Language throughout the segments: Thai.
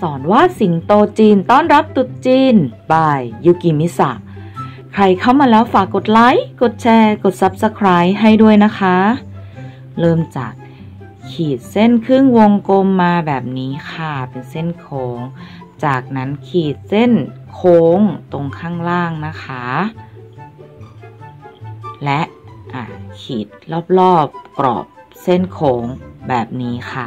สอนวาดสิงโตจีนต้อนรับตรุษจีน by ยูกิมิสะใครเข้ามาแล้วฝากกดไลค์กดแชร์กด Subscribe ให้ด้วยนะคะเริ่มจากขีดเส้นครึ่งวงกลมมาแบบนี้ค่ะเป็นเส้นโค้งจากนั้นขีดเส้นโค้งตรงข้างล่างนะคะและขีดรอบๆกรอบเส้นโค้งแบบนี้ค่ะ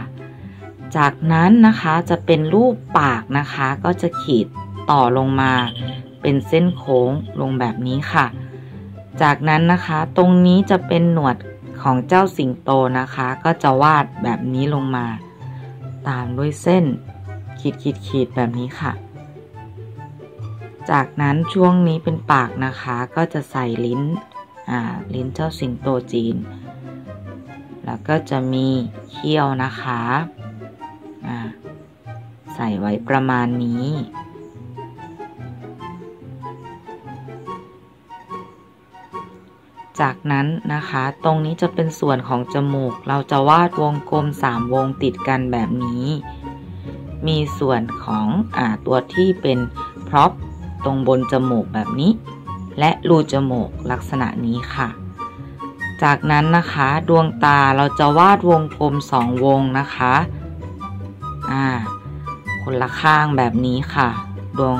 จากนั้นนะคะจะเป็นรูปปากนะคะก็จะขีดต่อลงมาเป็นเส้นโค้งลงแบบนี้ค่ะจากนั้นนะคะตรงนี้จะเป็นหนวดของเจ้าสิงโตนะคะก็จะวาดแบบนี้ลงมาตามด้วยเส้นขีดๆแบบนี้ค่ะจากนั้นช่วงนี้เป็นปากนะคะก็จะใส่ลิ้นเจ้าสิงโตจีนแล้วก็จะมีเขี้ยวนะคะใส่ไว้ประมาณนี้จากนั้นนะคะตรงนี้จะเป็นส่วนของจมูกเราจะวาดวงกลม3วงติดกันแบบนี้มีส่วนของตัวที่เป็นพร็อพตรงบนจมูกแบบนี้และรูจมูกลักษณะนี้ค่ะจากนั้นนะคะดวงตาเราจะวาดวงกลม2วงนะคะคนละข้างแบบนี้ค่ะดวง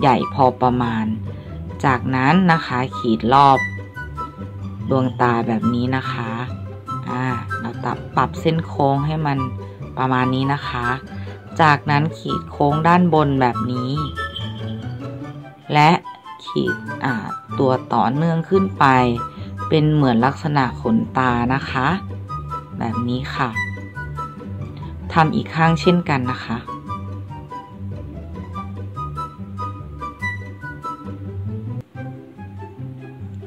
ใหญ่พอประมาณจากนั้นนะคะขีดรอบดวงตาแบบนี้นะคะเราปรับเส้นโค้งให้มันประมาณนี้นะคะจากนั้นขีดโค้งด้านบนแบบนี้และขีดตัวต่อเนื่องขึ้นไปเป็นเหมือนลักษณะขนตานะคะแบบนี้ค่ะทำอีกข้างเช่นกันนะคะ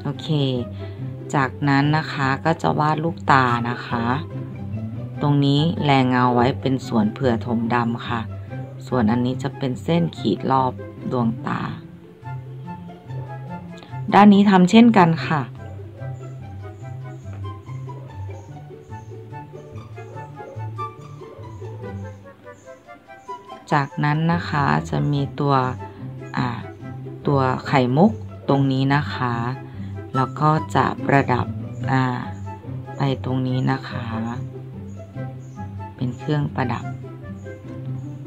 โอเคจากนั้นนะคะก็จะวาดลูกตานะคะตรงนี้แรงเงาไว้เป็นส่วนเผื่อถมดำค่ะส่วนอันนี้จะเป็นเส้นขีดรอบดวงตาด้านนี้ทำเช่นกันค่ะจากนั้นนะคะจะมีตัวไข่มุกตรงนี้นะคะแล้วก็จะประดับไปตรงนี้นะคะเป็นเครื่องประดับ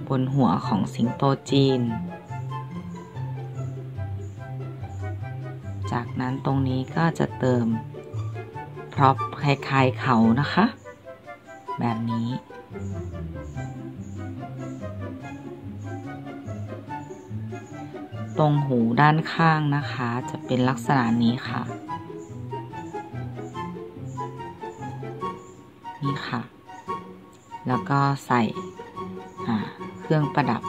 บนหัวของสิงโตจีนจากนั้นตรงนี้ก็จะเติมพร็อพคล้ายๆเขานะคะแบบนี้ตรงหูด้านข้างนะคะจะเป็นลักษณะนี้ค่ะนี่ค่ะแล้วก็ใส่เครื่องประดับ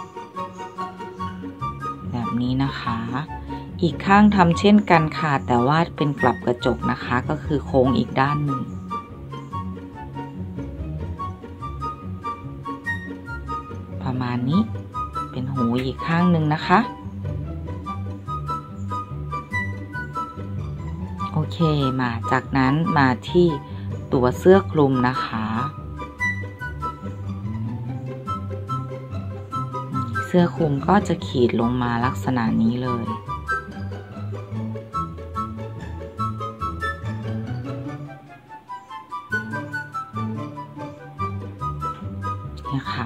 แบบนี้นะคะอีกข้างทำเช่นกันค่ะแต่วาดเป็นกลับกระจกนะคะก็คือโค้งอีกด้านหนึ่งประมาณนี้เป็นหูอีกข้างหนึ่งนะคะโอเคมาจากนั้นมาที่ตัวเสื้อคลุมนะคะเสื้อคลุมก็จะขีดลงมาลักษณะนี้เลยนี่ค่ะ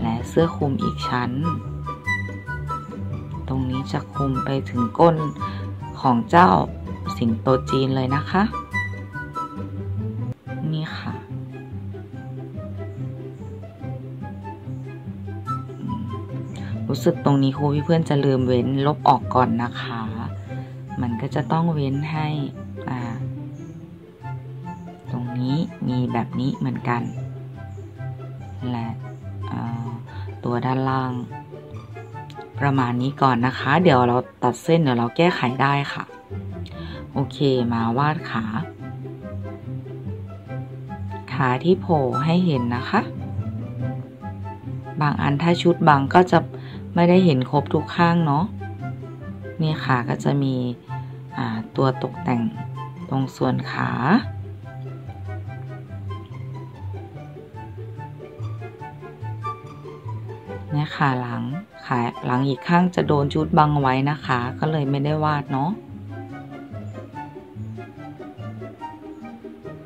และเสื้อคลุมอีกชั้นตรงนี้จะคลุมไปถึงก้นของเจ้าสิงโตจีนเลยนะคะนี่ค่ะรู้สึกตรงนี้ครูพี่เพื่อนจะลืมเว้นลบออกก่อนนะคะมันก็จะต้องเว้นให้ตรงนี้มีแบบนี้เหมือนกันและตัวด้านล่างประมาณนี้ก่อนนะคะเดี๋ยวเราตัดเส้นเดี๋ยวเราแก้ไขได้ค่ะโอเคมาวาดขาที่โผล่ให้เห็นนะคะบางอันถ้าชุดบางก็จะไม่ได้เห็นครบทุกข้างเนาะนี่ค่ะก็จะมีตัวตกแต่งตรงส่วนขา เนี่ยขาหลังอีกข้างจะโดนชุดบังไว้นะคะก็เลยไม่ได้วาดเนาะ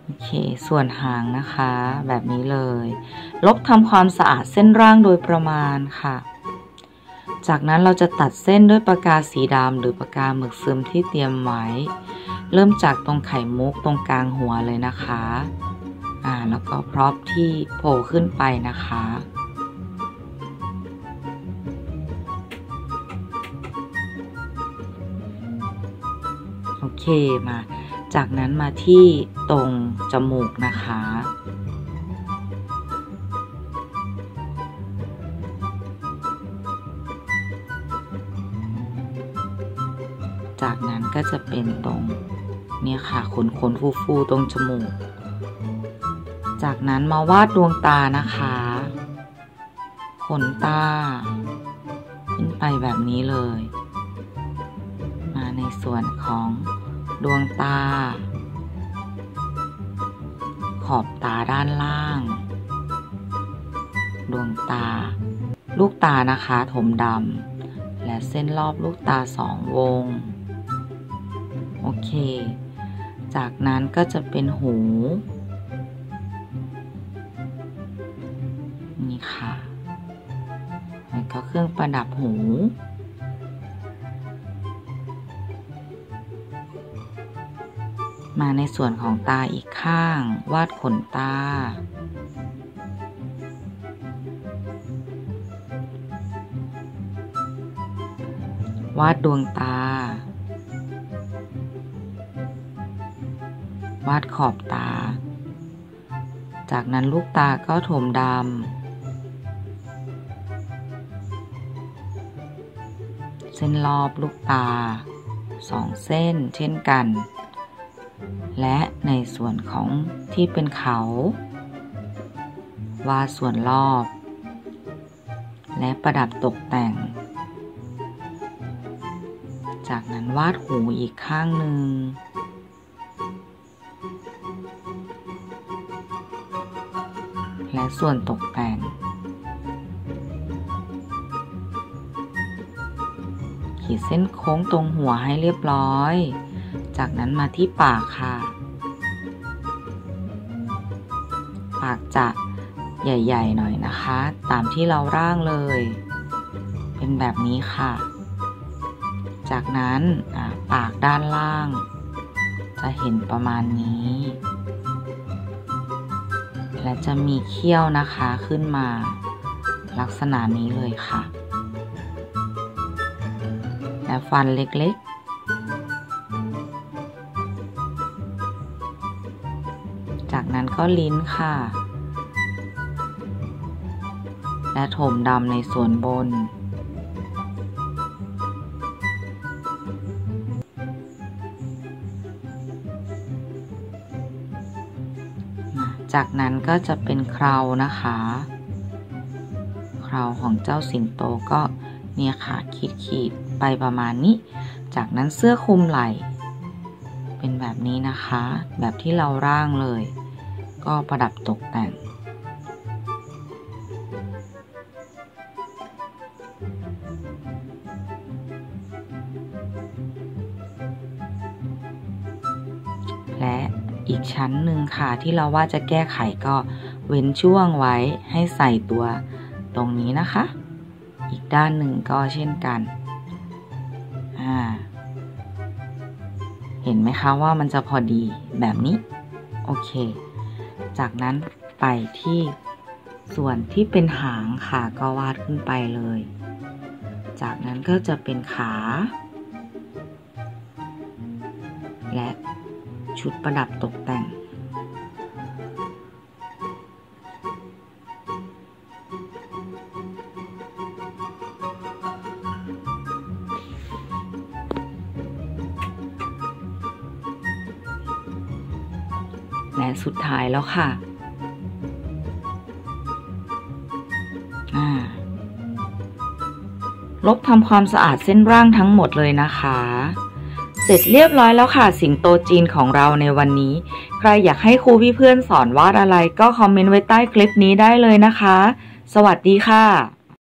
โอเคส่วนหางนะคะแบบนี้เลยลบทำความสะอาดเส้นร่างโดยประมาณค่ะจากนั้นเราจะตัดเส้นด้วยปากกาสีดำหรือปากกาหมึกซึมที่เตรียมไว้เริ่มจากตรงไข่มุกตรงกลางหัวเลยนะคะแล้วก็พร็อพที่โผล่ขึ้นไปนะคะโอเคมาจากนั้นมาที่ตรงจมูกนะคะจากนั้นก็จะเป็นตรงเนี่ยค่ะขนฟูๆตรงจมูกจากนั้นมาวาดดวงตานะคะขนตาขึ้นไปแบบนี้เลยมาในส่วนของดวงตาขอบตาด้านล่างดวงตาลูกตานะคะถมดำและเส้นรอบลูกตา2วงโอเคจากนั้นก็จะเป็นหูนี่ค่ะแล้วก็เครื่องประดับหูมาในส่วนของตาอีกข้างวาดขนตาดวงตาวาดขอบตาจากนั้นลูกตาก็ถมดำเส้นรอบลูกตา2เส้นเช่นกันและในส่วนของที่เป็นเขาวาดส่วนรอบและประดับตกแต่งจากนั้นวาดหูอีกข้างหนึ่งและส่วนตกแต่งขีดเส้นโค้งตรงหัวให้เรียบร้อยจากนั้นมาที่ปากค่ะปากจะใหญ่ๆหน่อยนะคะตามที่เราร่างเลยเป็นแบบนี้ค่ะจากนั้นปากด้านล่างจะเห็นประมาณนี้และจะมีเขี้ยวนะคะขึ้นมาลักษณะนี้เลยค่ะและฟันเล็กๆจากนั้นก็ลิ้นค่ะและโถมดำในส่วนบนจากนั้นก็จะเป็นเครานะคะเคราของเจ้าสิงโตก็เนี่ยค่ะขีดๆไปประมาณนี้จากนั้นเสื้อคลุมไหล่เป็นแบบนี้นะคะแบบที่เราร่างเลยก็ประดับตกแต่งและอีกชั้นหนึ่งค่ะที่เราว่าจะแก้ไขก็เว้นช่วงไว้ให้ใส่ตัวตรงนี้นะคะอีกด้านหนึ่งก็เช่นกันเห็นไหมคะว่ามันจะพอดีแบบนี้โอเคจากนั้นไปที่ส่วนที่เป็นหางค่ะก็วาดขึ้นไปเลยจากนั้นก็จะเป็นขาและชุดประดับตกแต่งและสุดท้ายแล้วค่ะลบทำความสะอาดเส้นร่างทั้งหมดเลยนะคะเสร็จเรียบร้อยแล้วค่ะสิงโตจีนของเราในวันนี้ใครอยากให้ครูพี่เพื่อนสอนวาดอะไรก็คอมเมนต์ไว้ใต้คลิปนี้ได้เลยนะคะสวัสดีค่ะ